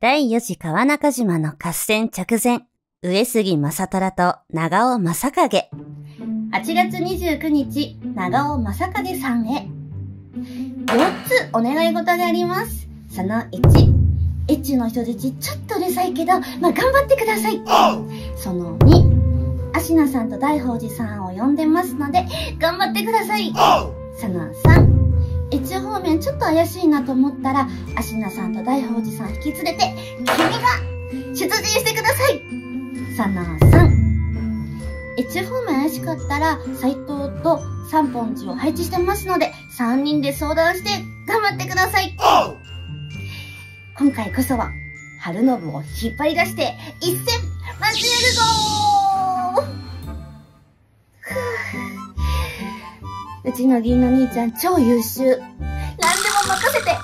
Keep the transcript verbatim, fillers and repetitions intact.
だいよじ川中島の合戦着前、上杉正虎と長尾正景。はちがつにじゅうくにち、長尾正景さんへ。よっつお願い事があります。そのいち、エッチの人質ちょっとうるさいけど、まあ、頑張ってください。そのに、芦名さんと大宝寺さんを呼んでますので、頑張ってください。そのさん、越中方面ちょっと怪しいなと思ったら、芦名さんと大宝寺さん引き連れて、君が出陣してください。そのさん、越中方面怪しかったら、斎藤と三本寺を配置してますので、さんにんで相談して頑張ってください。今回こそは、晴信を引っ張り出して、一戦交えるぞー。うちの銀の兄ちゃん超優秀。何でも任せて